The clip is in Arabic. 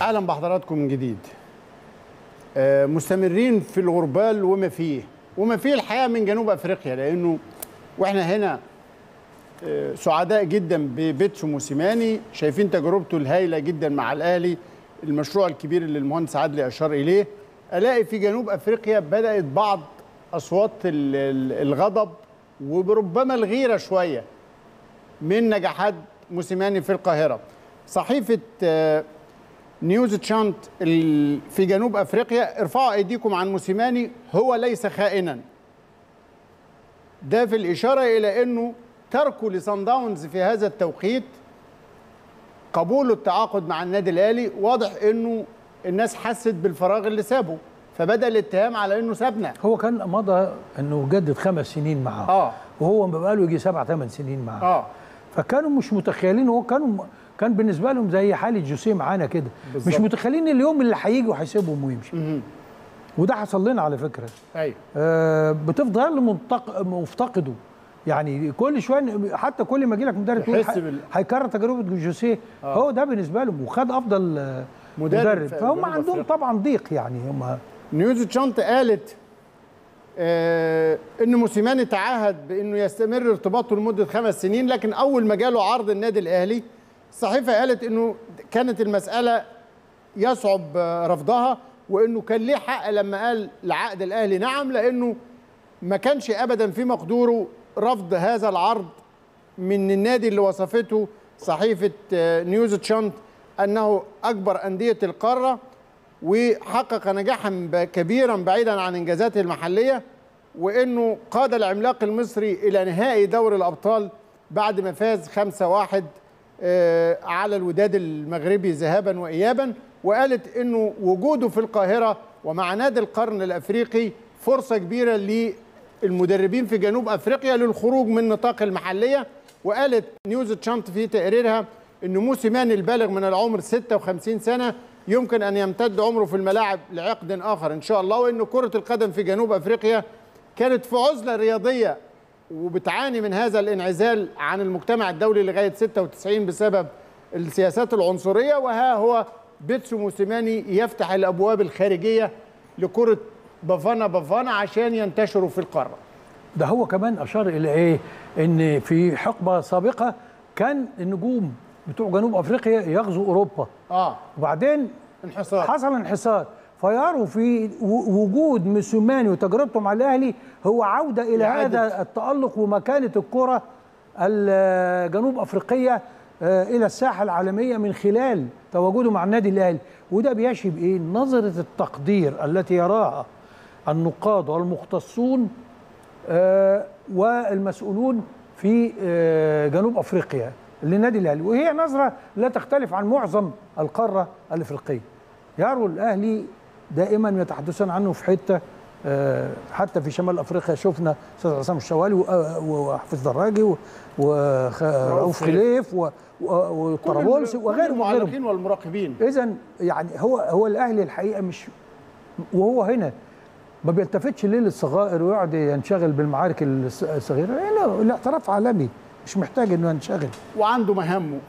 اهلا بحضراتكم من جديد. مستمرين في الغربال وما فيه الحقيقه من جنوب افريقيا، لانه واحنا هنا سعداء جدا ببيتسو موسيماني، شايفين تجربته الهائله جدا مع الاهلي، المشروع الكبير اللي المهندس عدلي اشار اليه. الاقي في جنوب افريقيا بدات بعض اصوات الغضب وربما الغيره شويه من نجاحات موسيماني في القاهره. صحيفه نيوز تشانت في جنوب افريقيا: ارفعوا ايديكم عن موسيماني، هو ليس خائنا. ده في الاشاره الى انه تركه لصن داونز في هذا التوقيت، قبوله التعاقد مع النادي الاهلي، واضح انه الناس حست بالفراغ اللي سابه، فبدا الاتهام على انه سابنا. هو كان مضى انه جدد 5 سنين معاه، وهو بقاله يجي 7 8 سنين معاه، فكانوا مش متخيلين. هو كان بالنسبه لهم زي حاله جوسيه معانا كده، مش متخيلين اليوم اللي هيجي وهيسيبهم ويمشي. وده حصل لنا على فكره. ايوه بتفضل مفتقده، يعني كل شويه، حتى كل ما يجي لك مدرب تقول هيكرر تجربه جوسيه. هو ده بالنسبه لهم، وخد افضل مدرب فهم عندهم طبعا ضيق. يعني هم نيوز تشانت قالت ان موسيماني تعهد بانه يستمر ارتباطه لمده 5 سنين، لكن اول ما جاله عرض النادي الاهلي، الصحيفه قالت انه كانت المساله يصعب رفضها، وانه كان ليه حق لما قال لعقد الاهلي نعم، لانه ما كانش ابدا في مقدوره رفض هذا العرض من النادي اللي وصفته صحيفه نيوز تشانت انه اكبر انديه القاره، وحقق نجاحا كبيرا بعيدا عن انجازاته المحليه، وانه قاد العملاق المصري الى نهائي دوري الابطال بعد ما فاز 5-1 على الوداد المغربي ذهابا وايابا. وقالت انه وجوده في القاهره ومع نادي القرن الافريقي فرصه كبيره للمدربين في جنوب افريقيا للخروج من نطاق المحليه. وقالت نيوز تشانت في تقريرها ان موسيماني البالغ من العمر 56 سنه يمكن ان يمتد عمره في الملاعب لعقد اخر ان شاء الله، وان كره القدم في جنوب افريقيا كانت في عزله رياضيه وبتعاني من هذا الانعزال عن المجتمع الدولي لغايه 96 بسبب السياسات العنصريه، وها هو بيتسو موسيماني يفتح الابواب الخارجيه لكره بافانا بافانا عشان ينتشروا في القاره. ده هو كمان اشار الى ايه؟ ان في حقبه سابقه كان النجوم بتوع جنوب افريقيا يغزو اوروبا، وبعدين حصل انحسار، فيروا في وجود موسيماني وتجربته مع الاهلي هو عوده الى هذا التالق ومكانه الكره الجنوب افريقيه الى الساحه العالميه من خلال تواجده مع النادي الاهلي. وده بيشي بايه؟ نظره التقدير التي يراها النقاد والمختصون والمسؤولون في جنوب افريقيا للنادي الاهلي، وهي نظره لا تختلف عن معظم القاره الافريقيه. يروا الاهلي دائما يتحدثون عنه في حته، حتى في شمال افريقيا شفنا استاذ عصام الشوالي وحفيظ دراجي ورؤوف خليف وطرابلسي وغير المعلقين والمراقبين. اذا يعني هو الاهلي الحقيقه مش، وهو هنا ما بيلتفتش ليه للصغائر ويقعد ينشغل بالمعارك الصغيره. لا اعتراف عالمي، مش محتاج انه ينشغل وعنده مهامه.